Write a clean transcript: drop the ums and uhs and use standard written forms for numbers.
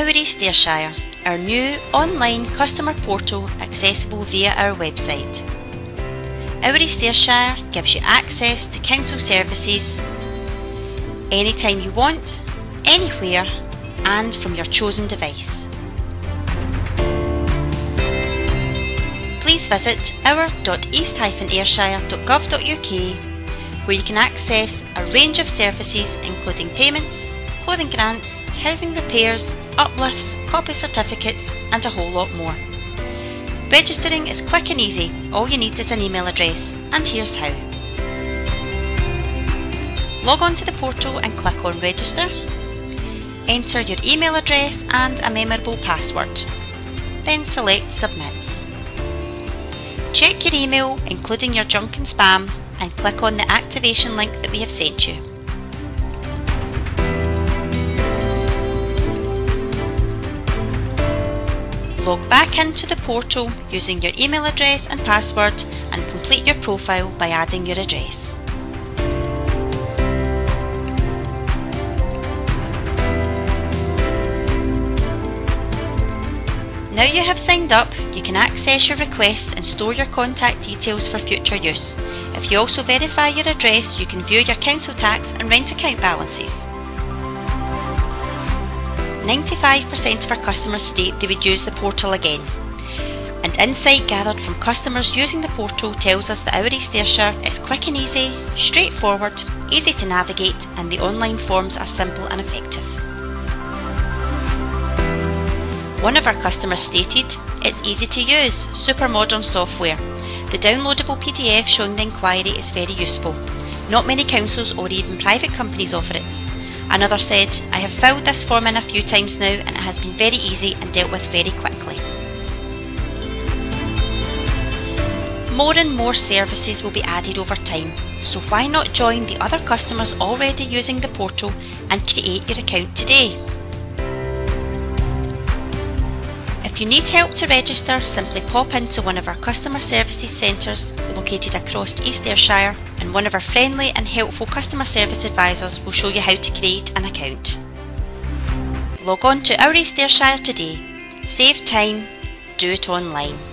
Our East Ayrshire, our new online customer portal accessible via our website. Our East Ayrshire gives you access to council services anytime you want, anywhere and from your chosen device. Please visit our.east-ayrshire.gov.uk where you can access a range of services including payments, clothing grants, housing repairs, uplifts, copy certificates and a whole lot more. Registering is quick and easy, all you need is an email address, and here's how. Log on to the portal and click on register. Enter your email address and a memorable password. Then select submit. Check your email, including your junk and spam, and click on the activation link that we have sent you. Log back into the portal using your email address and password and complete your profile by adding your address. Now you have signed up, you can access your requests and store your contact details for future use. If you also verify your address, you can view your council tax and rent account balances. 95% of our customers state they would use the portal again, and insight gathered from customers using the portal tells us that our East Ayrshire is quick and easy, straightforward, easy to navigate, and the online forms are simple and effective. One of our customers stated, "It's easy to use, super modern software. The downloadable PDF showing the inquiry is very useful. Not many councils or even private companies offer it." Another said, "I have filled this form in a few times now and it has been very easy and dealt with very quickly." More and more services will be added over time, so why not join the other customers already using the portal and create your account today? If you need help to register, simply pop into one of our customer services centres located across East Ayrshire and one of our friendly and helpful customer service advisors will show you how to create an account. Log on to Our East Ayrshire today. Save time, do it online.